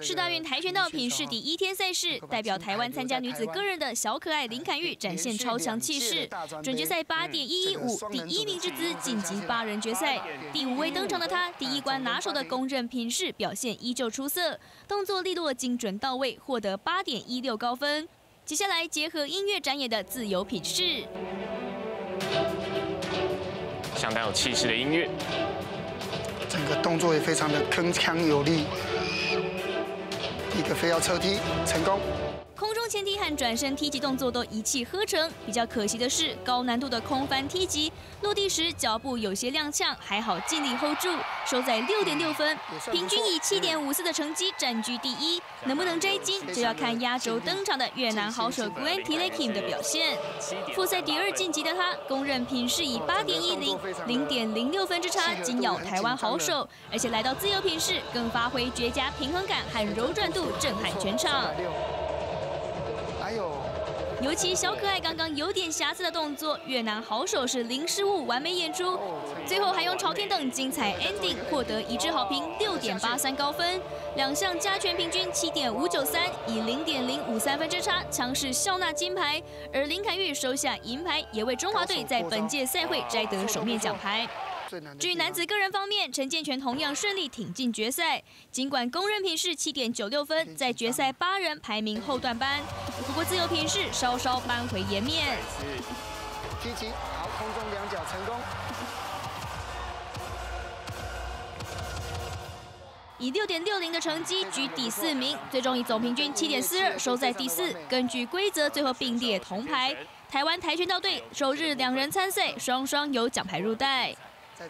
世大运跆拳道品试第一天赛事，代表台湾参加女子个人的小可爱林凯玉展现超强气势，准决赛8.115第一名之姿晋级8人决赛。第5位登场的她，第一关拿手的公认品试表现依旧出色，动作利落精准到位，获得8.16高分。接下来结合音乐展演的自由品试，相当有气势的音乐。 整个动作也非常的铿锵有力，一个飞跃侧踢成功，空中前踢和转身踢击动作都一气呵成。比较可惜的是，高难度的空翻踢击，落地时脚步有些踉跄，还好尽力 hold 住，收在6.6分，平均以7.54的成绩占据第一。能不能摘金，就要看压轴登场的越南好手 Green t l a k i m 的表现。复赛第2晋级的他，公认品试以8.10 0.06 分之差紧咬台湾好手，而且来到自由品试更发挥绝佳平衡感和柔软度，震撼全场。 尤其小可爱刚刚有点瑕疵的动作，越南好手是零失误，完美演出。最后还用朝天等精彩 ending， 获得一致好评6.83高分，两项加权平均7.593，以0.053分之差强势笑纳金牌。而林凯玉收下银牌，也为中华队在本届赛会摘得首面奖牌。 至于男子个人方面，陈建全同样顺利挺进决赛。尽管公认品试7.96分，在决赛8人排名后段班，不过自由品试稍稍扳回颜面。踢击，好，空中两脚成功。 以6.60的成绩居第4名，最终以总平均7.42收在第4。根据规则，最后并列铜牌。台湾跆拳道队首日2人参赛，双双有奖牌入袋。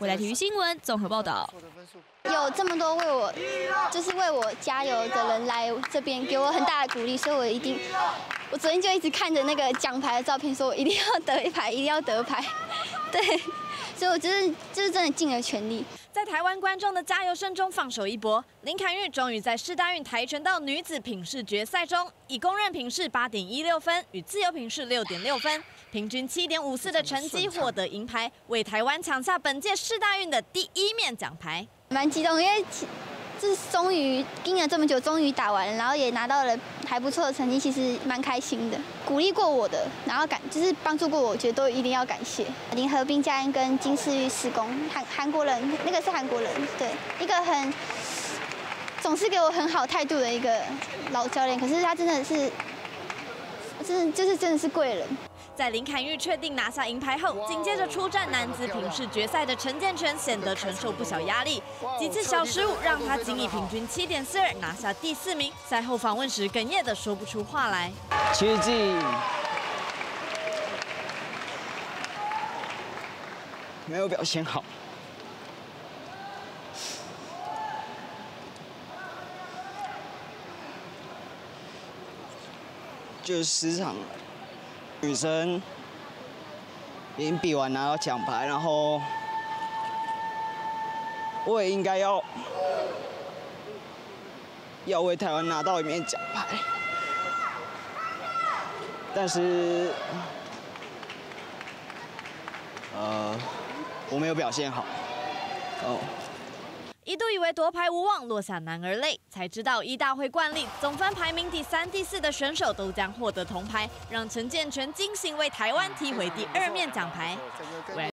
未来体育新闻综合报道。有这么多为我加油的人来这边，给我很大的鼓励，所以我昨天就一直看着那个奖牌的照片，说我一定要得一牌，一定要得牌。对。 所以我就是真的尽了全力，在台湾观众的加油声中放手一搏。林凯玉终于在世大运跆拳道女子品试决赛中，以公认品试8.16分与自由品试6.6分，平均7.54的成绩获得银牌，为台湾抢下本届世大运的第1面奖牌。蛮激动，因为这终于盯了这么久，终于打完了，然后也拿到了还不错的成绩，其实蛮开心的。 鼓励过我的，然后就是帮助过我，我觉得都一定要感谢林和彬教练跟金世玉师公，韩国人，那个是韩国人，对，一个很总是给我很好态度的一个老教练，可是他真的是，真的是贵人。在林凯玉确定拿下银牌后，紧接着出战男子品试决赛的陈建全显得承受不小压力，几次小失误让他仅以平均7.42拿下第4名。赛后访问时哽咽的说不出话来。 奇迹没有表现好，就10场女生已经比完拿到奖牌，然后我也应该要为台湾拿到1面奖牌。 但是，我没有表现好。哦，一度以为夺牌无望，落下男儿泪，才知道依大会惯例，总分排名第3、第4的选手都将获得铜牌，让陈建全惊醒，为台湾踢回第2面奖牌。